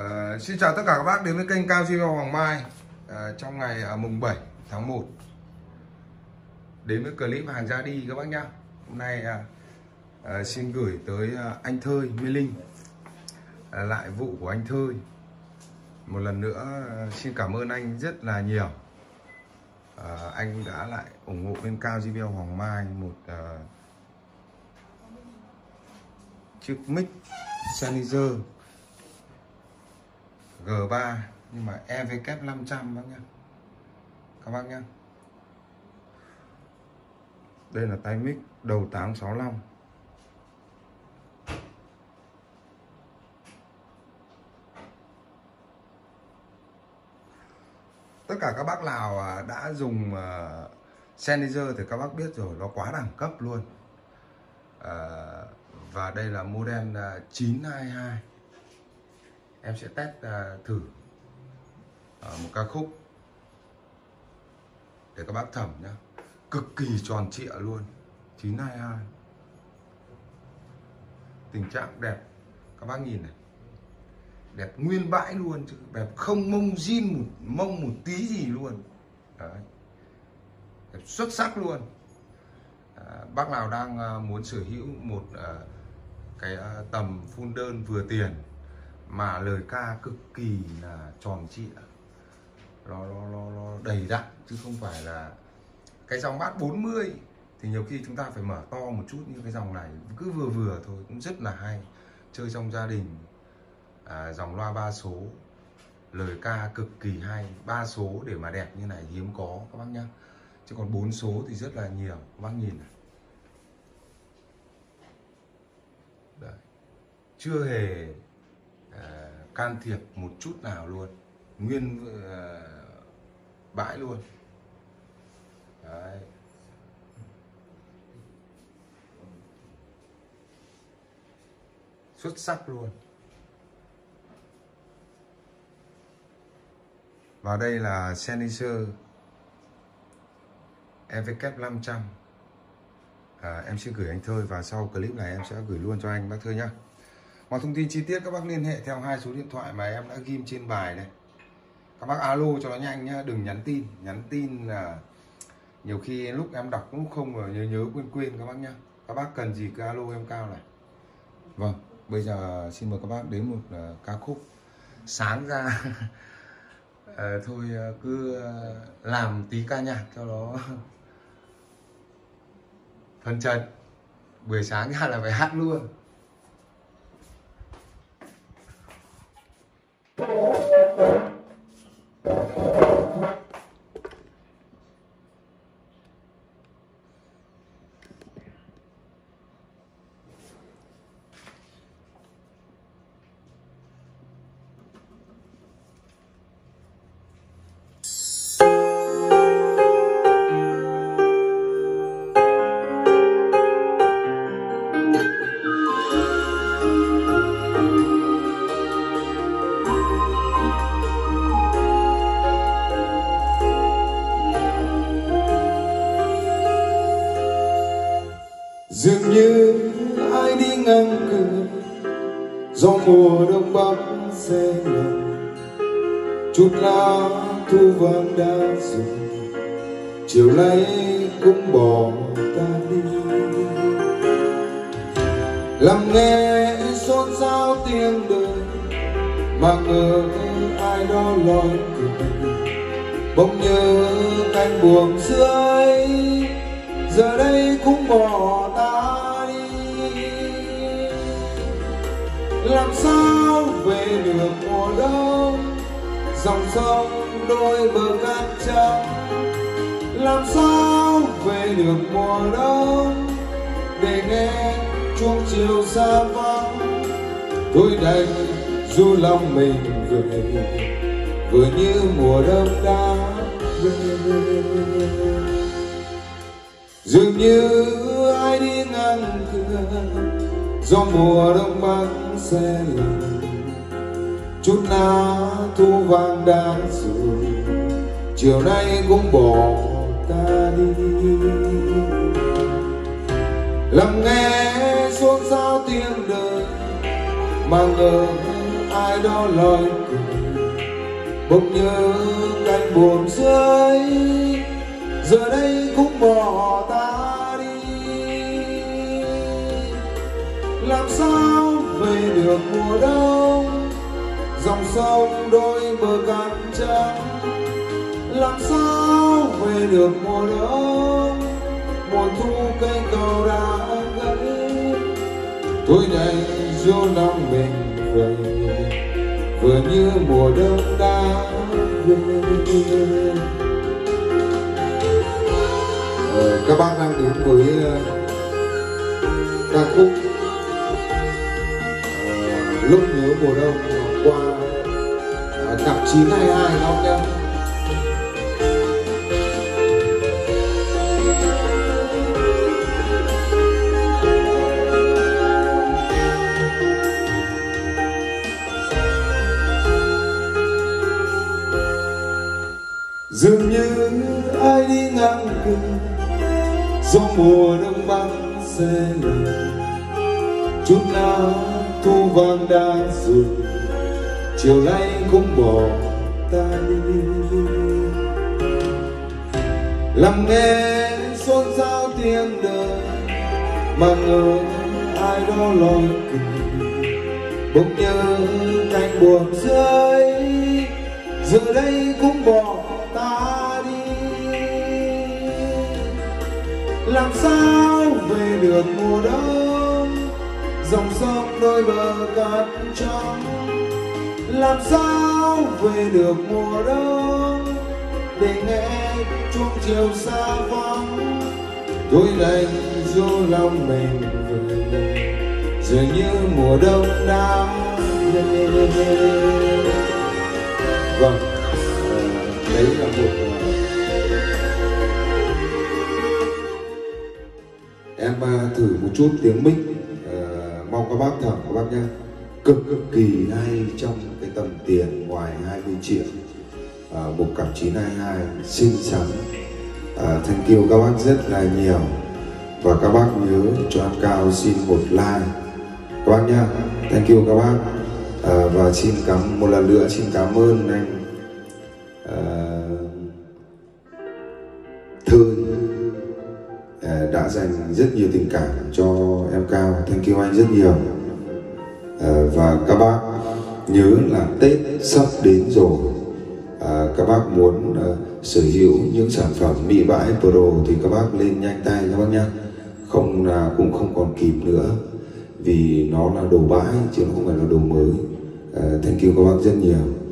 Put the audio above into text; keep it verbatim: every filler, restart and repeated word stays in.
Uh, xin chào tất cả các bác đến với kênh Cao xê tê vê Hoàng Mai. uh, Trong ngày uh, mùng bảy tháng một, đến với clip hàng ra đi các bác nhá. Hôm nay uh, uh, xin gửi tới uh, anh Thơi Mê Linh uh, lại vụ của anh Thơi. Một lần nữa uh, xin cảm ơn anh rất là nhiều. uh, Anh đã lại ủng hộ bên Cao xê tê vê Hoàng Mai một uh, chiếc mic Sennheiser G ba nhưng mà e vê năm trăm bác nhá. Các bác nhá. Đây là tay mic đầu tám sáu lăm. Tất cả các bác nào đã dùng uh, Sennheiser thì các bác biết rồi, nó quá đẳng cấp luôn. Uh, và đây là model uh, chín hai hai. Em sẽ test uh, thử uh, một ca khúc để các bác thẩm nhé. Cực kỳ tròn trịa luôn, chín hai hai. Tình trạng đẹp, các bác nhìn này, đẹp nguyên bãi luôn chứ, đẹp không mông zin một mông một tí gì luôn. Đấy. Đẹp xuất sắc luôn. uh, Bác nào đang uh, muốn sở hữu một uh, cái uh, tầm full đơn vừa tiền mà lời ca cực kỳ là tròn trịa, nó, nó, nó, nó đầy đặn chứ không phải là cái dòng bát bốn mươi thì nhiều khi chúng ta phải mở to một chút, như cái dòng này cứ vừa vừa thôi cũng rất là hay, chơi trong gia đình. À, dòng loa ba số lời ca cực kỳ hay, ba số để mà đẹp như này hiếm có các bác nhá, chứ còn bốn số thì rất là nhiều. Các bác nhìn này. Đấy. Chưa hề Uh, can thiệp một chút nào luôn, nguyên uh, bãi luôn. Đấy. Xuất sắc luôn. Và đây là Sennheiser e vê năm trăm. uh, Em sẽ gửi anh Thơi và sau clip này em sẽ gửi luôn cho anh bác Thơi nhá. Mọi thông tin chi tiết các bác liên hệ theo hai số điện thoại mà em đã ghim trên bài này. Các bác alo cho nó nhanh nhá, đừng nhắn tin. Nhắn tin là nhiều khi lúc em đọc cũng không mà nhớ nhớ quên quên các bác nhá. Các bác cần gì cứ alo em Cao này. Vâng, bây giờ xin mời các bác đến một uh, ca khúc. Sáng ra uh, thôi uh, cứ uh, làm tí ca nhạc cho nó phân trần. Buổi sáng ra là phải hát luôn. Dường như ai đi ngang cửa, gió mùa đông bắc xe lạnh, chút lá thu vàng đã rụng, chiều nay cũng bỏ ta đi. Lắng nghe xôn xao tiếng đời, mà ngờ ai đó lói cười, bỗng nhớ cánh buồm dưới giờ đây cũng bỏ ta đi. Làm sao về được mùa đông, dòng sông đôi bờ cát trắng. Làm sao về được mùa đông, để nghe chuông chiều xa vắng. Tôi đành du lòng mình về, vừa như mùa đông đã về. Dường như ai đi ngang cửa, gió mùa đông bắc xe lạnh, chút lá thu vàng đã rồi, chiều nay cũng bỏ ta đi. Lắng nghe xôn xao tiếng đời, mà ngờ ai đó lời cười, bỗng nhớ cánh buồm rơi, giờ đây cũng bỏ ta đi. Làm sao về được mùa đông, dòng sông đôi bờ cát trắng. Làm sao về được mùa đông, mùa thu cây cầu đã gãy. Tôi đây gió lòng mình về, vừa như mùa đông đã về. Ờ, các bác đang đến với ca khúc ờ, Lúc Nhớ Mùa Đông qua cặp chín hai hai không nhé. Dường như ai đi ngang đường, gió mùa đông băng xe lạnh, chút nào thu vàng đang rủ, chiều nay cũng bỏ ta đi. Lặng nghe xôn xao tiếng đời, mà ngờ ai đó lòi cười, bỗng nhớ cánh buồm rơi, giờ đây cũng bỏ ta đi. Làm sao về được mùa đông, dòng sông đôi bờ cát trắng. Làm sao về được mùa đông, để nghe chuông chiều xa vắng. Tôi đành dỗ lòng mình về, dường như mùa đông đã về. Vâng, đấy là một em thử một chút tiếng mic, uh, mong các bác thở các bác nhé, cực cực kỳ hay trong cái tầm tiền ngoài hai mươi triệu, uh, một cặp chín hai hai xinh xắn. Uh, thank you các bác rất là nhiều, và các bác nhớ cho em Cao xin một like các bác nhé. Thank you các bác, uh, và xin cảm một lần nữa xin cảm ơn anh Thơi đã dành rất nhiều tình cảm cho em Cao. Thank you anh rất nhiều. Và các bác nhớ là Tết sắp đến rồi, các bác muốn sở hữu những sản phẩm mỹ bãi pro thì các bác lên nhanh tay các bác nhé, không là cũng không còn kịp nữa, vì nó là đồ bãi chứ không phải là đồ mới. Thank you các bác rất nhiều.